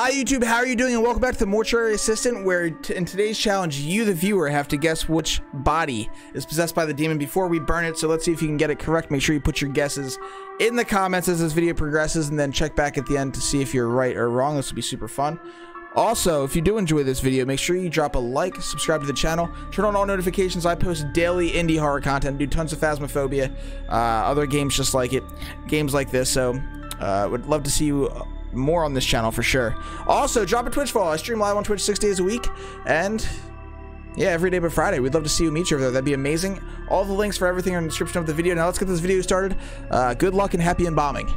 Hi YouTube, how are you doing, and welcome back to the Mortuary Assistant, where in today's challenge you, the viewer, have to guess which body is possessed by the demon before we burn it. So let's see if you can get it correct. Make sure you put your guesses in the comments as this video progresses, and then check back at the end to see if you're right or wrong. This will be super fun. Also, if you do enjoy this video, make sure you drop a like, subscribe to the channel, turn on all notifications. I post daily indie horror content, do tons of Phasmophobia, other games just like it, games like this, so would love to see you more on this channel for sure. Also, drop a Twitch follow. I stream live on Twitch 6 days a week, and yeah, every day but Friday. We'd love to see you, meet you over there. That'd be amazing. All the links for everything are in the description of the video. Now let's get this video started. Good luck and happy embalming.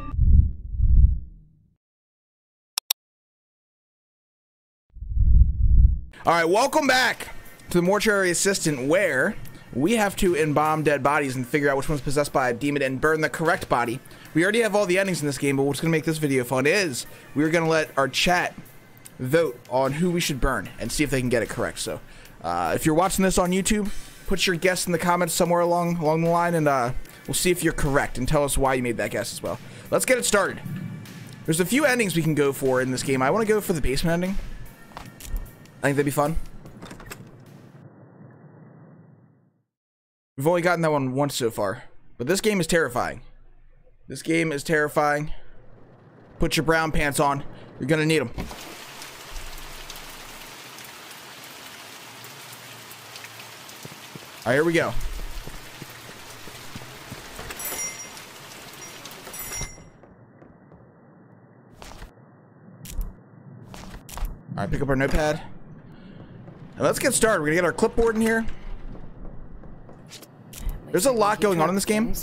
All right, welcome back to the Mortuary Assistant, where we have to embalm dead bodies and figure out which one's possessed by a demon and burn the correct body. We already have all the endings in this game, but what's going to make this video fun is we're going to let our chat vote on who we should burn and see if they can get it correct. So if you're watching this on YouTube, put your guess in the comments somewhere along the line, and we'll see if you're correct and tell us why you made that guess as well. Let's get it started. There's a few endings we can go for in this game. I want to go for the basement ending. I think that'd be fun. We've only gotten that one once so far, but this game is terrifying. This game is terrifying. Put your brown pants on. You're gonna need them. All right, here we go. All right, pick up our notepad. Now let's get started. We're gonna get our clipboard in here. There's a lot going on in this game.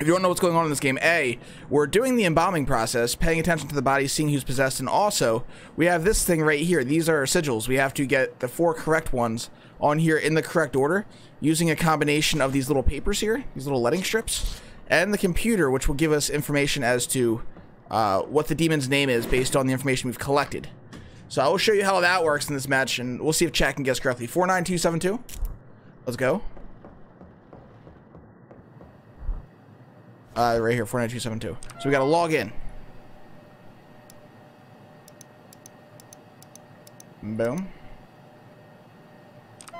If you don't know what's going on in this game, A, we're doing the embalming process, paying attention to the body, seeing who's possessed, and also, we have this thing right here. These are our sigils. We have to get the 4 correct ones on here in the correct order, using a combination of these little papers here, these little letting strips, and the computer, which will give us information as to what the demon's name is based on the information we've collected. So I will show you how that works in this match, and we'll see if chat can guess correctly. 49272. Let's go. Right here, 49272. So we gotta log in. Boom. And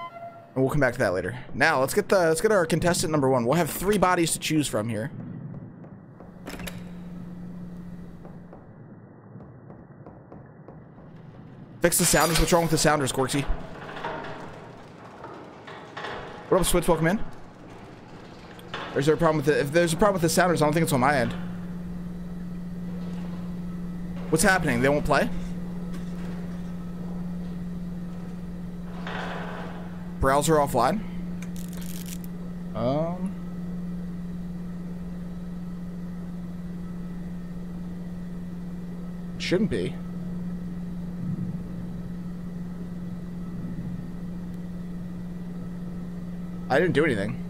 we'll come back to that later. Now let's get our contestant number one. We'll have 3 bodies to choose from here. Fix the sounders. What's wrong with the sounders, Corksy? What up, Switz? Welcome in. Or is there a problem with it? If there's a problem with the sounders, I don't think it's on my end. What's happening? They won't play? Browser offline. Shouldn't be. I didn't do anything.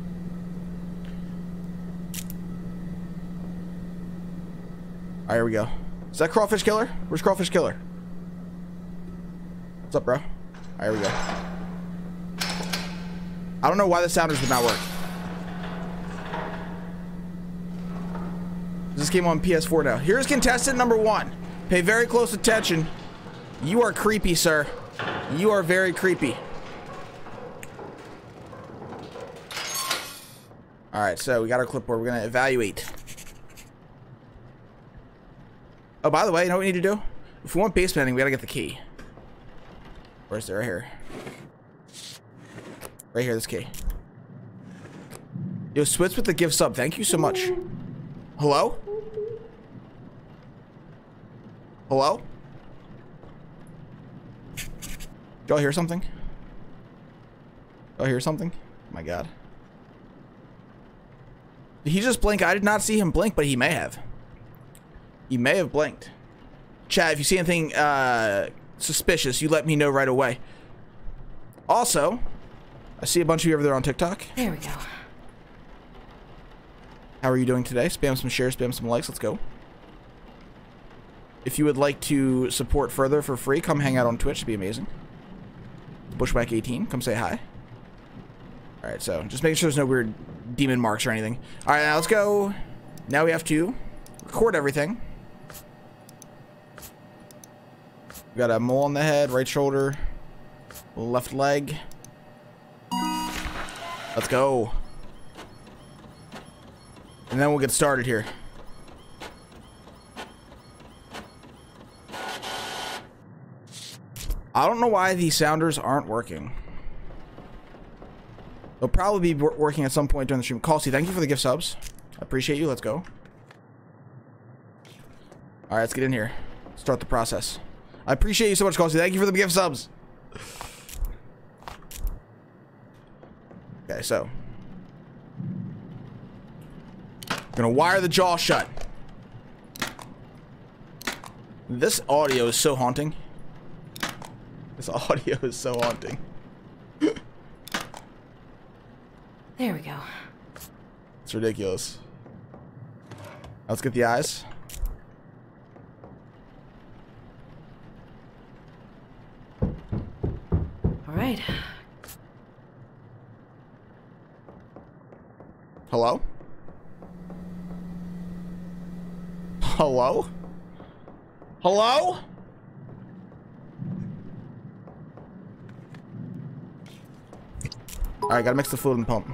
All right, here we go. Is that Crawfish Killer? Where's Crawfish Killer? What's up, bro? All right, here we go. I don't know why the sounders would not work. This game on PS4 now. Here's contestant number one. Pay very close attention. You are creepy, sir. You are very creepy. All right, so we got our clipboard. We're gonna evaluate. Oh, by the way, you know what we need to do? If we want basement ending, we gotta get the key. Where's the right here? Right here, this key. Yo, Switz with the gift sub. Thank you so much. Hello? Hello? Y'all hear something? Y'all hear something? Oh my god. Did he just blink? I did not see him blink, but he may have. You may have blinked. Chat, if you see anything suspicious, you let me know right away. Also, I see a bunch of you over there on TikTok. There we go. How are you doing today? Spam some shares, spam some likes. Let's go. If you would like to support further for free, come hang out on Twitch. It'd be amazing. Bushwhack 18. Come say hi. All right, so just making sure there's no weird demon marks or anything. All right, now let's go. Now we have to record everything. We got a mole on the head, right shoulder, left leg. Let's go. And then we'll get started here. I don't know why these sounders aren't working. They'll probably be working at some point during the stream. Calci, thank you for the gift subs. I appreciate you. Let's go. All right, let's get in here. Start the process. I appreciate you so much, Calci. Thank you for the gift subs. Okay, so. Gonna wire the jaw shut. This audio is so haunting. This audio is so haunting. There we go. It's ridiculous. Let's get the eyes. All right. Hello? Hello? Hello? All right, gotta mix the fluid and pump.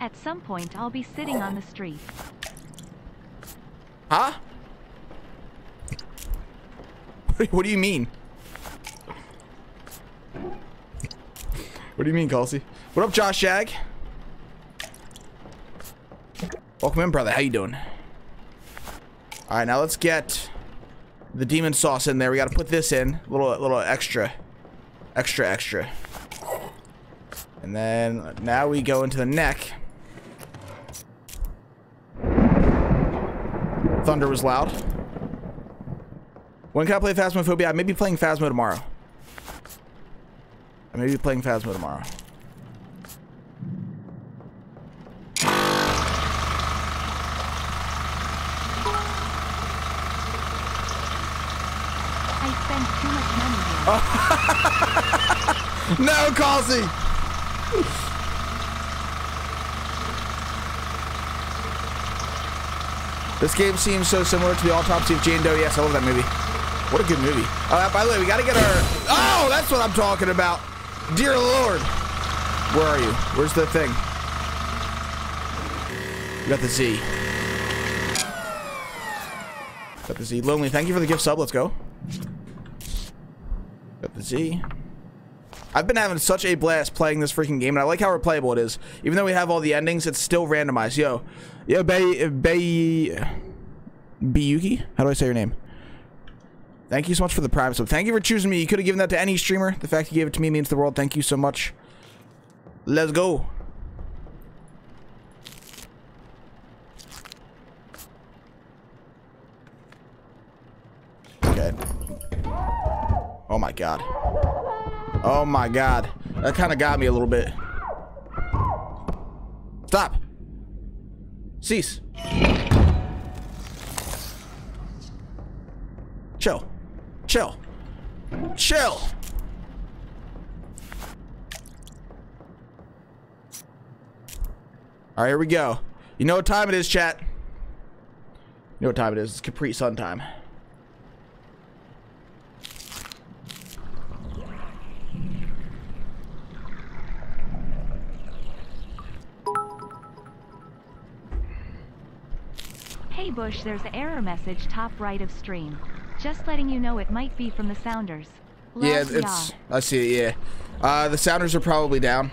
At some point, I'll be sitting on the street. Huh? What do you mean? What do you mean, Calci? What up, Josh Shag? Welcome in, brother. How you doing? All right, now let's get the demon sauce in there. We gotta put this in a little extra. And then, now we go into the neck. Thunder was loud. When can I play Phasmophobia? I may be playing Phasmo tomorrow. I spent too much money here. No, Calci! This game seems so similar to the Autopsy of Jane Doe. Yes, I love that movie. What a good movie. By the way, we gotta get our... Oh, that's what I'm talking about. Dear Lord. Where are you? Where's the thing? We got the Z. Got the Z. Lonely, thank you for the gift sub. Let's go. Got the Z. I've been having such a blast playing this freaking game, and I like how replayable it is. Even though we have all the endings, it's still randomized. Yo, Bayuki? How do I say your name? Thank you so much for the prime sub. Thank you for choosing me. You could have given that to any streamer. The fact you gave it to me means the world. Thank you so much. Let's go. Okay. Oh my god. Oh my god. That kind of got me a little bit. Stop. Cease. Chill. Chill. Chill. All right, here we go. You know what time it is, chat. You know what time it is. It's Capri Sun time. Hey Bush, there's an error message top right of stream. Just letting you know it might be from the sounders. Yeah, it's... I see it, yeah. The sounders are probably down.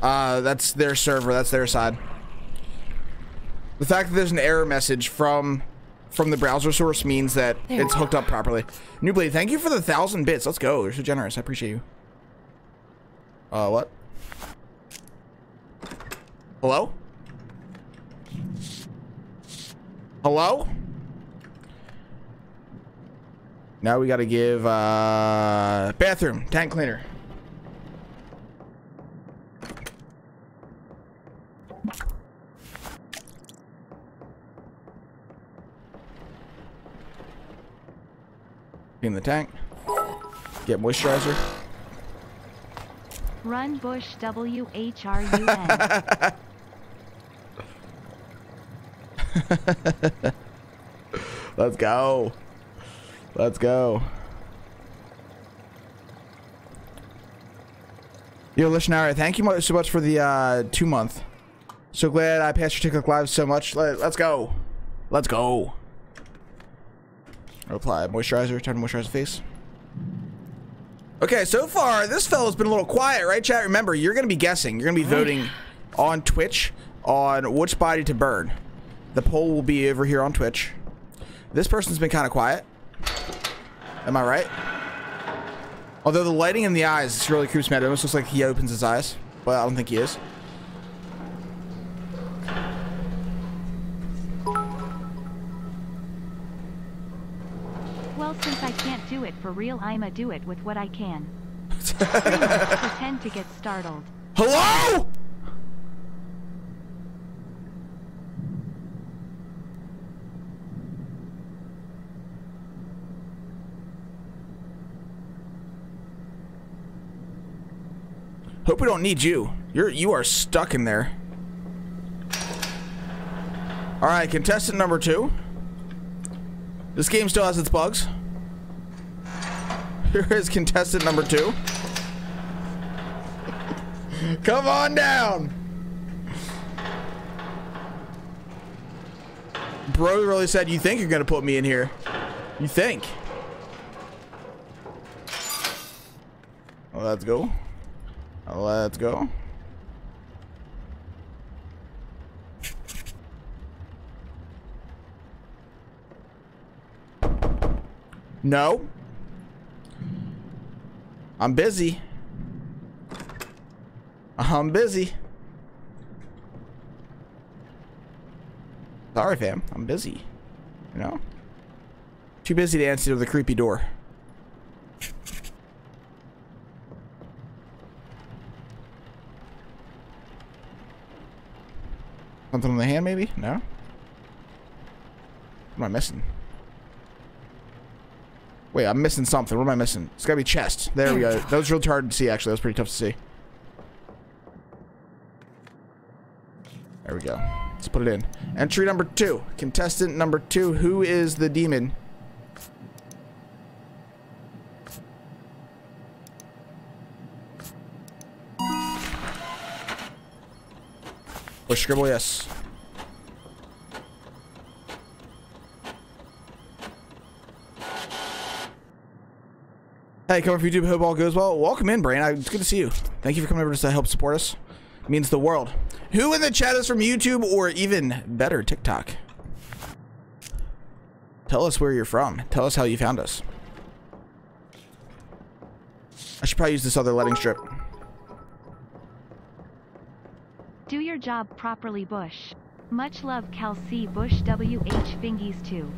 That's their server, that's their side. The fact that there's an error message from the browser source means that it's hooked up properly. Newblade, thank you for the 1,000 bits. Let's go, you're so generous, I appreciate you. What? Hello? Hello? Now we gotta give, bathroom, tank cleaner. Clean the tank. Get moisturizer. Run Bush, WHRUN. Let's go. Let's go. Yo, Lishnara, thank you so much for the 2 month. So glad I passed your TikTok live so much. Let's go. Let's go. Apply moisturizer. Time to moisturize the face. Okay, so far, this fellow's been a little quiet, right, chat? Remember, you're going to be guessing. You're going to be voting on Twitch on which body to burn. The poll will be over here on Twitch. This person's been kind of quiet. Am I right? Although the lighting in the eyes really creeps me out. It almost looks like he opens his eyes, but I don't think he is. Well, since I can't do it for real, I'ma do it with what I can. Pretend to get startled. Hello? Hope we don't need you. You are stuck in there. All right, contestant number 2. This game still has its bugs. Here is contestant number 2. Come on down. Bro really said, you think you're gonna put me in here? You think? Well, let's go. Let's go. No. I'm busy. I'm busy. Sorry, fam. I'm busy. You know? Too busy to answer the creepy door. Something on the hand, maybe? No? What am I missing? Wait, I'm missing something. What am I missing? It's gotta be chest. There we go. That was real hard to see, actually. That was pretty tough to see. There we go. Let's put it in. Entry number 2. Contestant number 2. Who is the demon? Or scribble, yes. Hey, come over from YouTube. Hope all goes well. Welcome in, Brain. It's good to see you. Thank you for coming over to help support us. It means the world. Who in the chat is from YouTube or even better, TikTok? Tell us where you're from. Tell us how you found us. I should probably use this other lighting strip. Do your job properly, Bush. Much love, Cal C. Bush WH Fingies 2.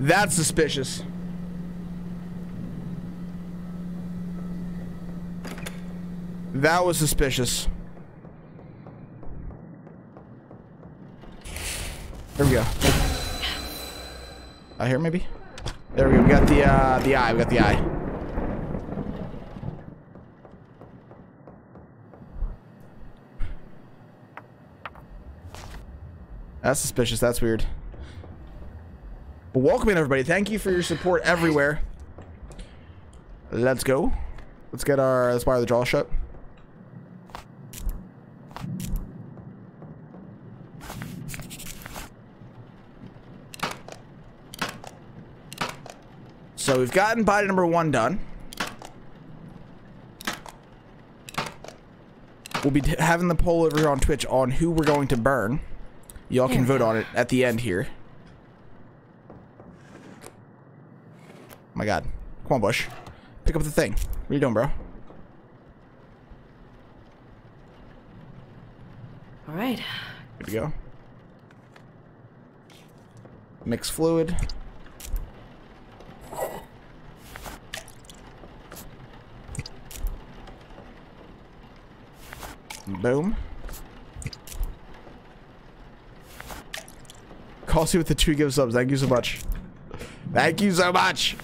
That's suspicious. That was suspicious. There we go. Out here, maybe? There we go. We got the eye. We got the eye. That's suspicious. That's weird. But welcome in, everybody. Thank you for your support everywhere. Let's go. Let's get our... Let's wire the jaw shut. So we've gotten body number 1 done. We'll be having the poll over here on Twitch on who we're going to burn. Y'all can vote on it at the end here. Oh my god. Come on, Bush. Pick up the thing. What are you doing, bro? Alright. Good to go. Mix fluid. Boom. Call C with the 2 gift subs. Thank you so much. Thank you so much.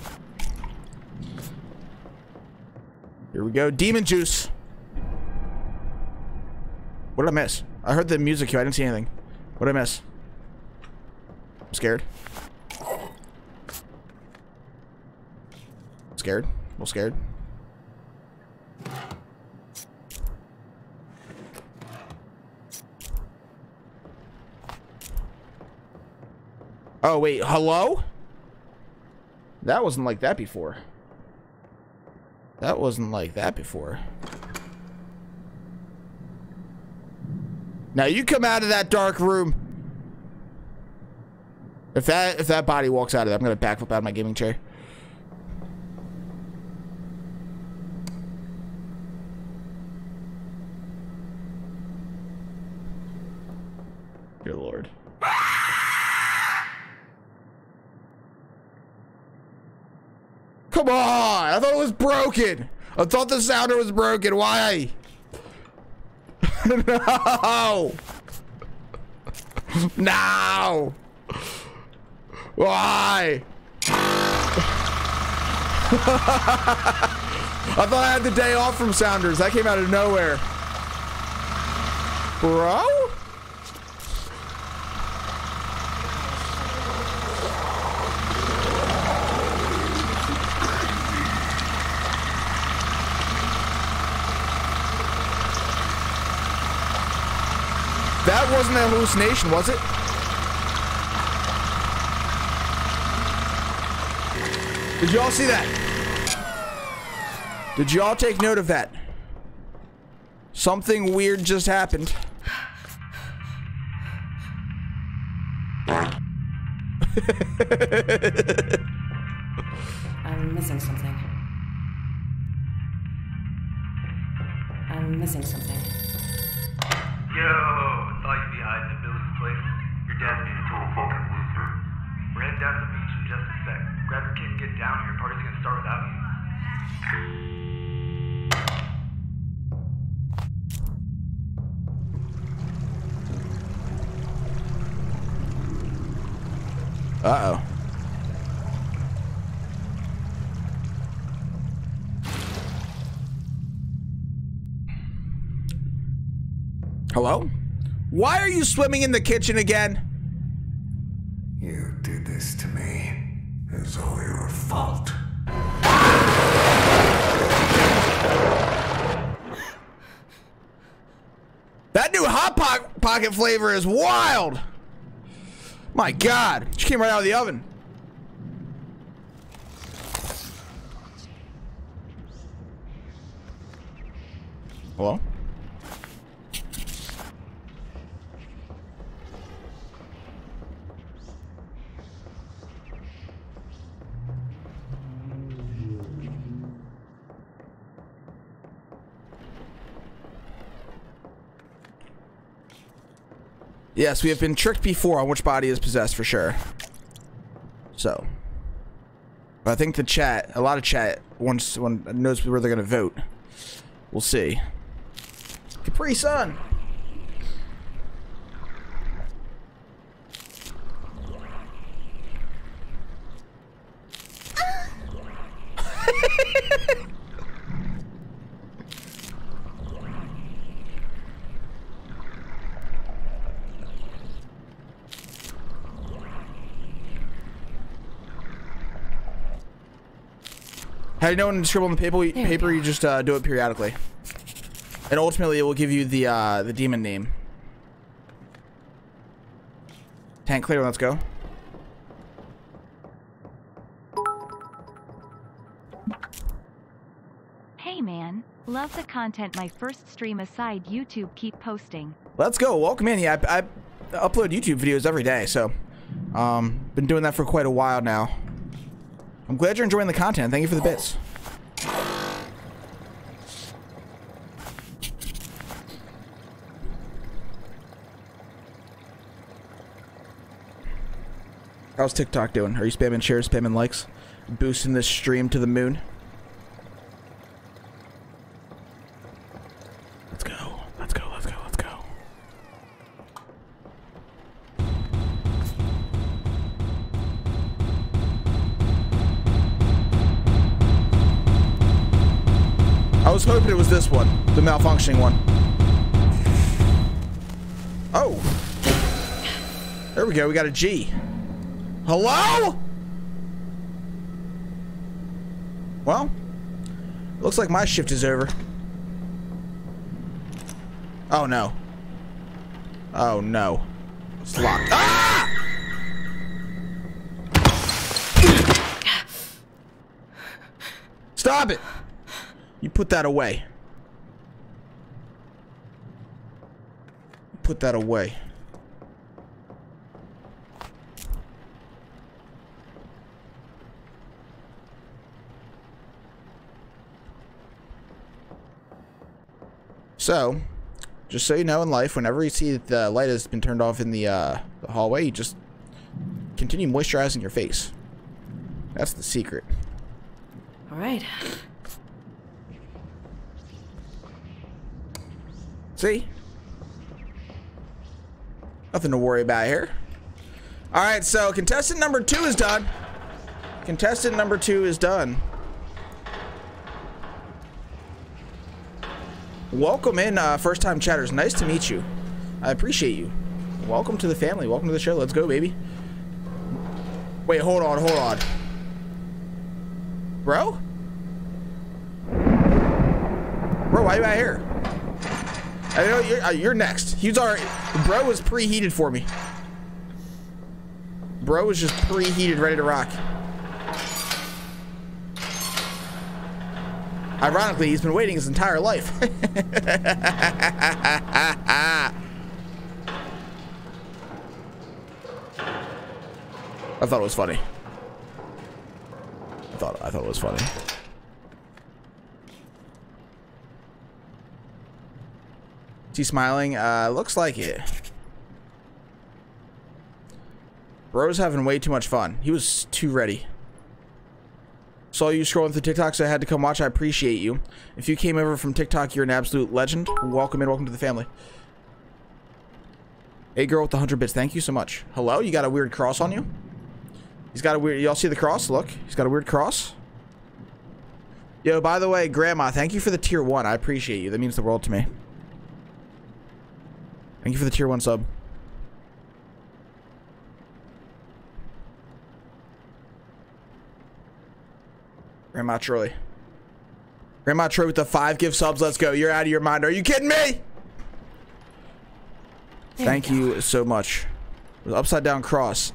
Here we go. Demon juice. What did I miss? I heard the music here. I didn't see anything. What did I miss? scared. Scared. Well, scared. Oh, wait. Hello? That wasn't like that before. That wasn't like that before. Now you come out of that dark room. If that body walks out of there, I'm going to backflip out of my gaming chair. Dear Lord. Come on! I thought it was broken! I thought the sounder was broken. Why? No! No! Why? I thought I had the day off from sounders. That came out of nowhere. Bro? That wasn't a hallucination, was it? Did y'all see that? Did y'all take note of that? Something weird just happened. I'm missing something. Yo, thought you'd be hiding in Billy's place. Your dad's being a total fucking loser. We're heading down to the beach in just a sec. Grab your kid and get down here. Party's gonna start without you. Uh-oh. Hello? Why are you swimming in the kitchen again? You did this to me. It's all your fault. That new Hot Pocket flavor is wild! My God, she came right out of the oven. Hello? Yes, we have been tricked before on which body is possessed for sure. So, I think the chat, a lot of chat, once one knows where they're gonna vote. We'll see. Capri Sun. How do you know when to scribble on the paper you just do it periodically. And ultimately it will give you the demon name. Tank clear, let's go. Hey man, love the content. My first stream aside, YouTube keep posting. Let's go, welcome in. Yeah, I upload YouTube videos every day, so been doing that for quite a while now. I'm glad you're enjoying the content. Thank you for the bits. How's TikTok doing? Are you spamming shares, spamming likes? Boosting this stream to the moon? Let's go. Let's go. Let's go. Let's go. I was hoping it was this one, the malfunctioning one. Oh. There we go, we got a G. Hello? Well, looks like my shift is over. Oh no. Oh no. It's locked. Ah! Stop it! You put that away. Put that away. So, just so you know, in life, whenever you see that the light has been turned off in the hallway, you just continue moisturizing your face. That's the secret. All right. See? Nothing to worry about here. All right, so contestant number 2 is done. Contestant number 2 is done. Welcome in, first time chatters. Nice to meet you. I appreciate you. Welcome to the family. Welcome to the show. Let's go, baby. Wait, hold on, hold on. Bro? Bro, why are you out here? I know you're next. He's already. Bro was preheated for me. Bro was just preheated, ready to rock. Ironically, he's been waiting his entire life. I thought it was funny. I thought it was funny. She's smiling. Looks like it. Bro's having way too much fun. He was too ready. Saw you scrolling through TikTok, so I had to come watch. I appreciate you. If you came over from TikTok, you're an absolute legend. Welcome in. Welcome to the family. Hey, girl with the 100 bits. Thank you so much. Hello? You got a weird cross on you? He's got a weird... Y'all see the cross? Look. He's got a weird cross. Yo, by the way, Grandma, thank you for the tier 1. I appreciate you. That means the world to me. Thank you for the tier 1 sub. Grandma Troy. Grandma Troy with the 5 gift subs. Let's go. You're out of your mind. Are you kidding me? Thank you so much. The upside down cross.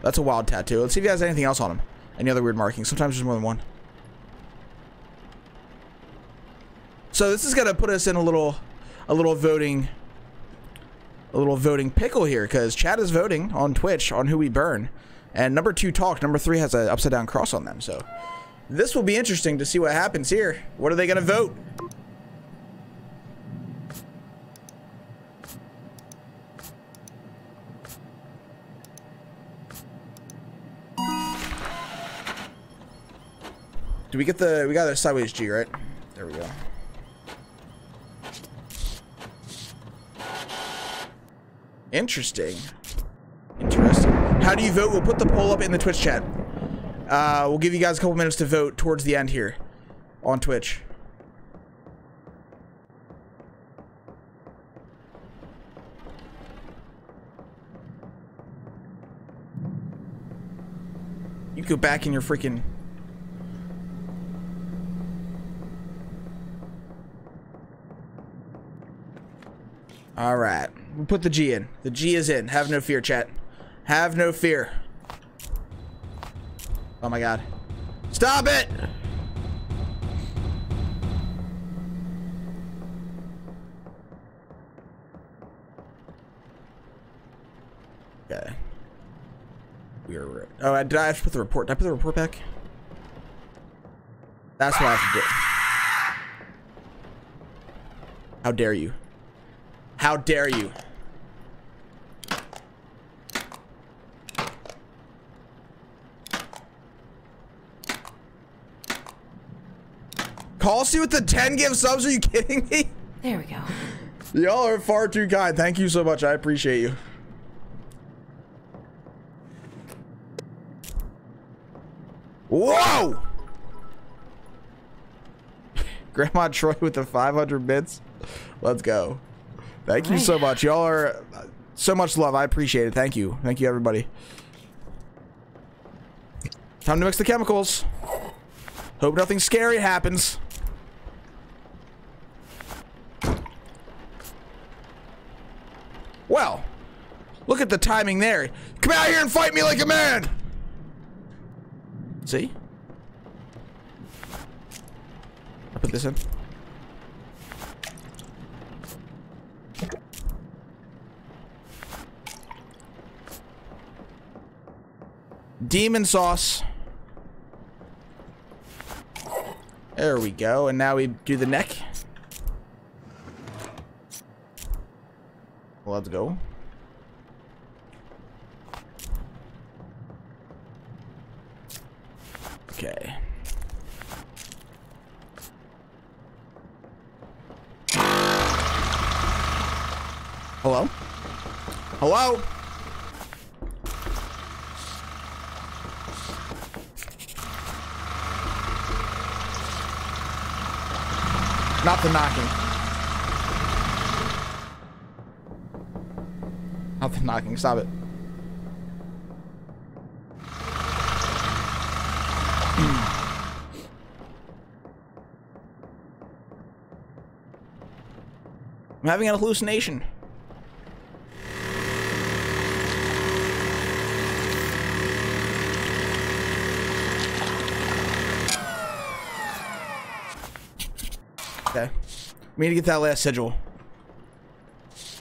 That's a wild tattoo. Let's see if he has anything else on him. Any other weird markings. Sometimes there's more than one. So this is going to put us in a little voting... A little voting pickle here, because chat is voting on Twitch on who we burn. And number 2 talked. Number 3 has an upside down cross on them. So this will be interesting to see what happens here. What are they going to vote? Do we get the... We got a sideways G, right? There we go. Interesting. Interesting. How do you vote? We'll put the poll up in the Twitch chat. We'll give you guys a couple minutes to vote towards the end here on Twitch. You go back in your freaking... All right. We'll put the G in. The G is in. Have no fear, chat. Have no fear. Oh my god. Stop it! Okay. We are... Oh, did I have to put the report? Did I put the report back? That's what I have to do. How dare you? How dare you? Call C with the 10 gift subs? Are you kidding me? There we go. Y'all are far too kind. Thank you so much. I appreciate you. Whoa! Grandma Troy with the 500 bits. Let's go. Thank you so much. Y'all are so much love. I appreciate it. Thank you. Thank you, everybody. Time to mix the chemicals. Hope nothing scary happens. Well, look at the timing there. Come out here and fight me like a man! See? I'll put this in. Demon sauce. There we go, and now we do the neck. Let's go. Okay. Hello? Hello? Not the knocking. Not the knocking. Stop it. I'm having an hallucination. Okay. We need to get that last sigil. So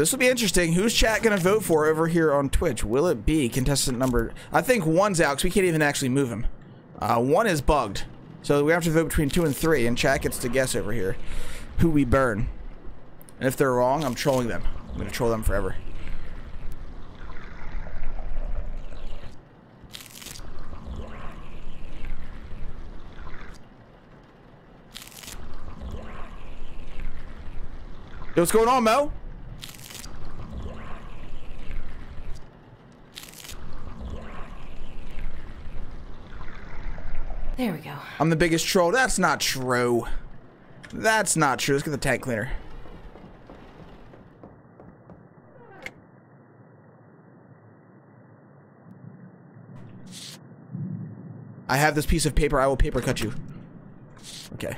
this will be interesting. Who's chat gonna vote for over here on Twitch? Will it be contestant number? I think one's out because we can't even actually move him. One is bugged. So we have to vote between 2 and 3 and chat gets to guess over here who we burn. And if they're wrong, I'm trolling them. I'm gonna troll them forever. Yo, what's going on, Mo? There we go. I'm the biggest troll. That's not true. That's not true. Let's get the tank cleaner. I have this piece of paper. I will paper cut you. Okay.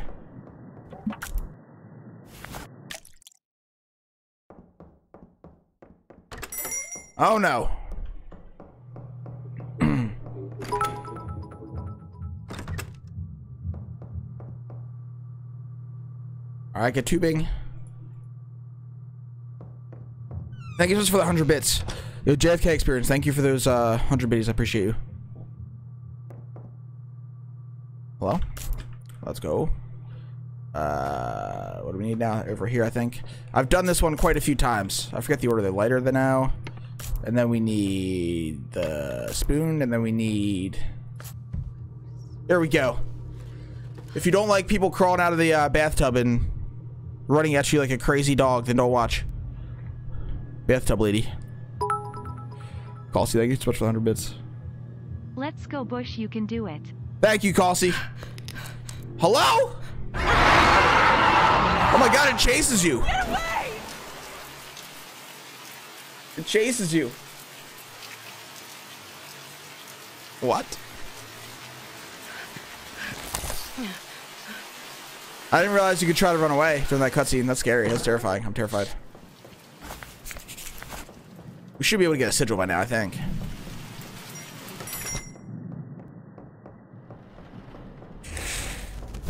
Oh no. Alright, get tubing. Thank you just for the 100 bits. Yo, JFK experience, thank you for those 100 bitties. I appreciate you. Hello? Let's go. What do we need now? Over here, I think. I've done this one quite a few times. I forget the order. The lighter than now. And then we need the spoon, and then we need... There we go. If you don't like people crawling out of the bathtub and running at you like a crazy dog, then don't watch. Bathtub lady. Kelsey, thank you so much for 100 bits. Let's go, Bush. You can do it. Thank you, Kelsey. Hello? Oh my god, it chases you. Get away! It chases you. What? I didn't realize you could try to run away during that cutscene. That's scary. That's terrifying. I'm terrified. We should be able to get a sigil by now, I think.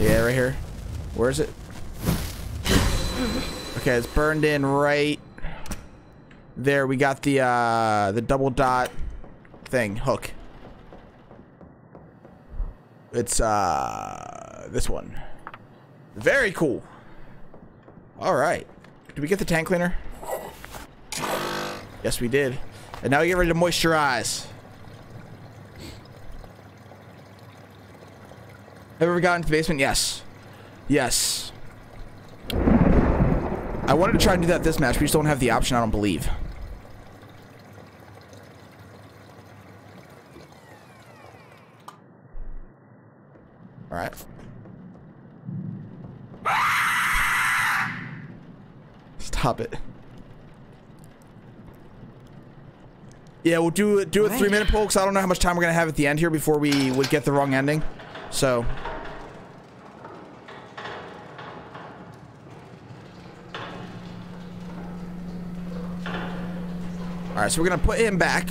Yeah, right here. Where is it? Okay, it's burned in right... There, we got the double dot thing, hook. It's, this one. Very cool. Alright. Did we get the tank cleaner? Yes, we did. And now we get ready to moisturize. Have we ever gotten to the basement? Yes. Yes. I wanted to try and do that this match, but we just don't have the option, I don't believe. All right. Stop it. Yeah, we'll do a 3-minute poll because I don't know how much time we're gonna have at the end here before we would get the wrong ending. So. All right, so we're gonna put him back.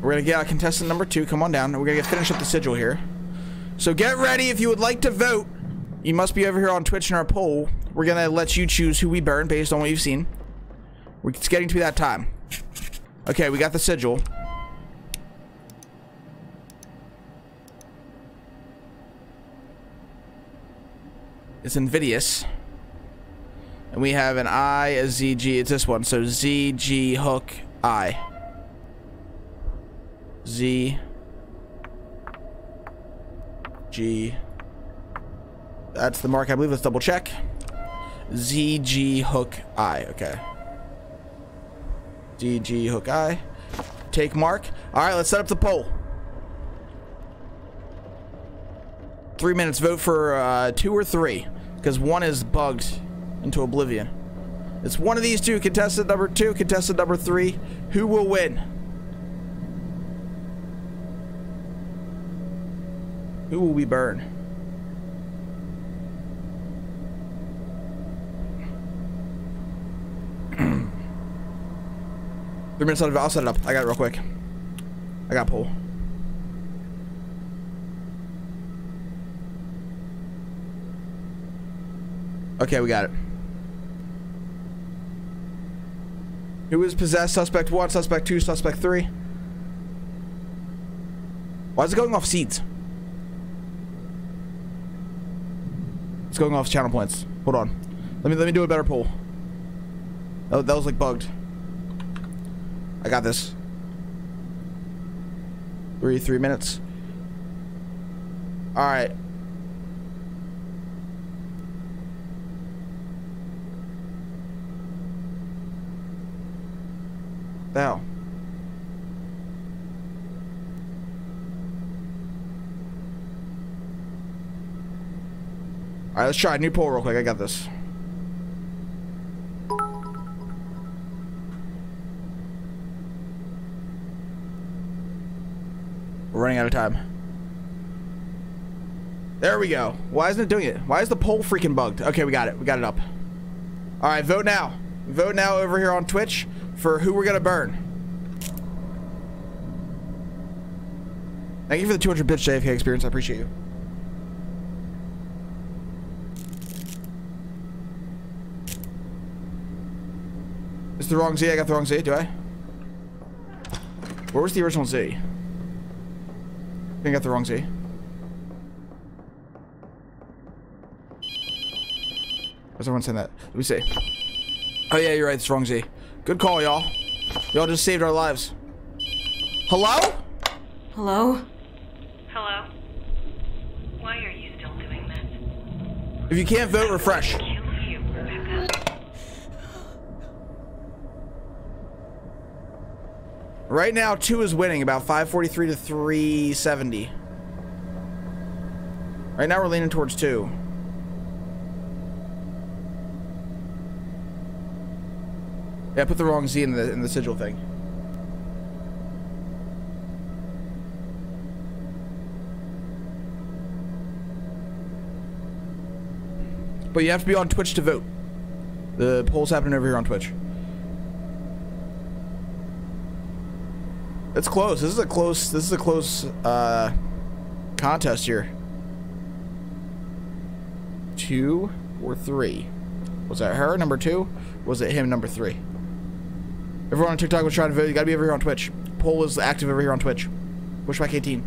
We're gonna get contestant number 2. Come on down. We're gonna finish up the sigil here. So get ready if you would like to vote. You must be over here on Twitch in our poll. We're gonna let you choose who we burn based on what you've seen. It's getting to be that time. Okay, we got the sigil. It's invidious. And we have an I, a ZG. It's this one. So ZG hook I. Z. G. That's the mark, I believe. Let's double check. ZG hook I. Okay. ZG hook I. Take mark. All right, let's set up the poll. 3 minutes. Vote for 2 or 3, because 1 is bugged into oblivion. It's one of these two. Contestant number 2, contestant number 3. Who will win? Who will we burn? I'll set it up. I got it real quick. I got pull. Okay, we got it. Who is possessed? Suspect 1, suspect 2, suspect 3. Why is it going off seeds? It's going off channel points. Hold on. Let me do a better poll. Oh, that was like bugged. I got this. 3 minutes. All right. Now. All right, let's try a new poll real quick. I got this. We're running out of time. There we go. Why isn't it doing it? Why is the poll freaking bugged? Okay, we got it. We got it up. All right, vote now. Vote now over here on Twitch for who we're gonna burn. Thank you for the 200 bits JFK experience. I appreciate you. It's the wrong Z. I got the wrong Z. Do I? Where was the original Z? I think I got the wrong Z. Why's everyone saying that? Let me see. Oh yeah, you're right. It's wrong Z. Good call, y'all. Y'all just saved our lives. Hello? Hello? Hello? Why are you still doing that? If you can't vote, refresh. Kill you, Rebecca. Right now, 2 is winning, about 543 to 370. Right now, we're leaning towards 2. Yeah, I put the wrong Z in the sigil thing. But you have to be on Twitch to vote. The poll's happening over here on Twitch. It's close. This is a close contest here. 2 or 3? Was that her number 2? Was it him number 3? Everyone on TikTok was trying to vote. You gotta be over here on Twitch. Poll is active over here on Twitch. Bushwhack 18.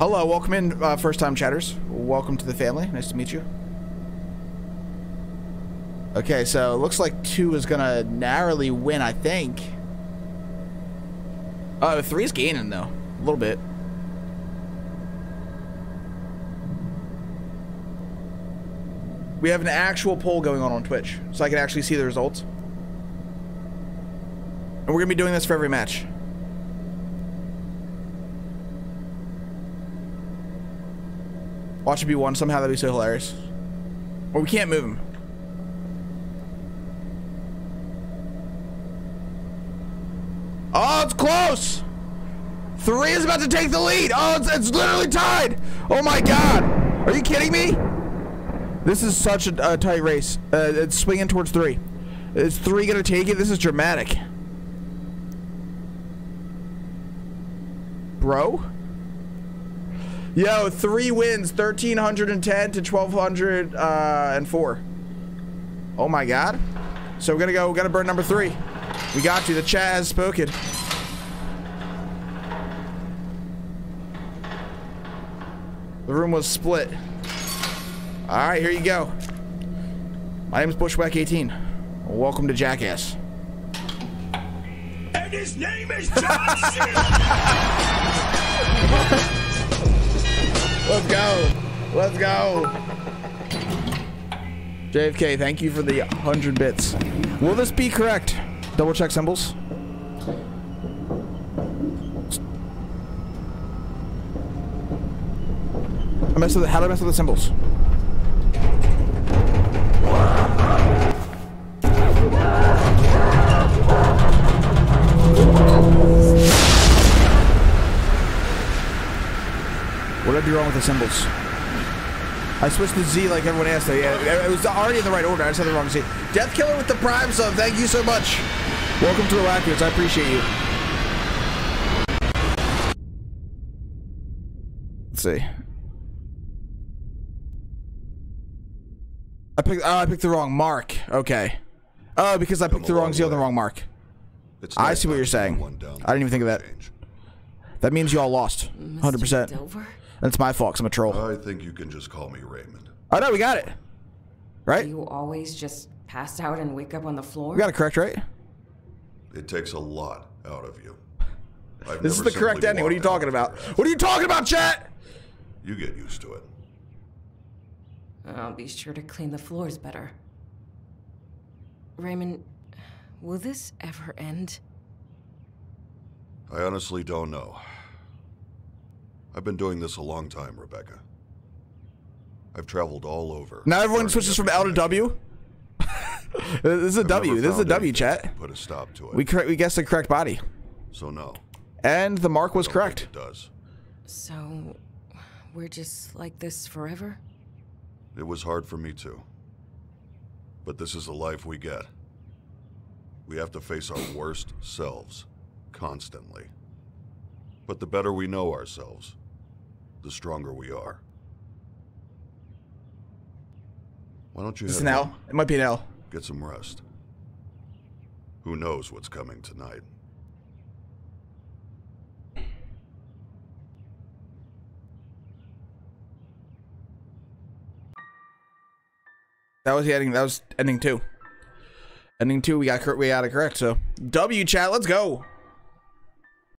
Hello, welcome in, first time chatters. Welcome to the family. Nice to meet you. Okay, so it looks like 2 is gonna narrowly win, I think. Oh, 3's gaining though, a little bit. We have an actual poll going on Twitch, so I can actually see the results. And we're gonna be doing this for every match. Watch it be one. Somehow that'd be so hilarious. Well, we can't move him. Oh, it's close! 3 is about to take the lead. Oh, it's literally tied. Oh my God. Are you kidding me? This is such a tight race. It's swinging towards 3. Is 3 gonna take it? This is dramatic. Bro? Yo, 3 wins, 1,310 to 1,204. Oh my God. So we're gonna go, we gotta burn number 3. We got you, the chat has spoken. The room was split. All right, here you go. My name is Bushwhack 18. Welcome to Jackass. And his name is Johnson. Let's go. Let's go. JFK, thank you for the 100 bits. Will this be correct? Double check symbols. I messed with the, how do I mess with the symbols? What did I do wrong with the symbols? I switched to Z like everyone asked. Yeah, it was already in the right order. I just had the wrong Z. Death Killer with the prime sub. Thank you so much. Welcome to the Wackers. I appreciate you. Let's see. I picked the wrong mark. Okay. Oh, because I picked the wrong Z on the wrong mark. I see what you're saying. I didn't even think of that. That means you all lost. 100%. That's my fault, 'cause I'm a troll. I think you can just call me Raymond. Oh no, we got it. Right? Do you always just pass out and wake up on the floor? We got it correct, right? It takes a lot out of you. This is the correct ending. What are you talking about? What are you talking about, chat? You get used to it. I'll be sure to clean the floors better. Raymond, will this ever end? I honestly don't know. I've been doing this a long time, Rebecca. I've traveled all over. Now everyone switches from L to W? This is a W. This is a W, chat. Put a stop to it. We guessed the correct body. So no. And the mark was correct. It does. So we're just like this forever? It was hard for me too. But this is the life we get. We have to face our worst selves constantly. But the better we know ourselves, the stronger we are. Why don't you head home? It's an L. It might be an L. Get some rest. Who knows what's coming tonight? That was the ending. That was ending 2. Ending 2, we got it correct. So W chat, let's go.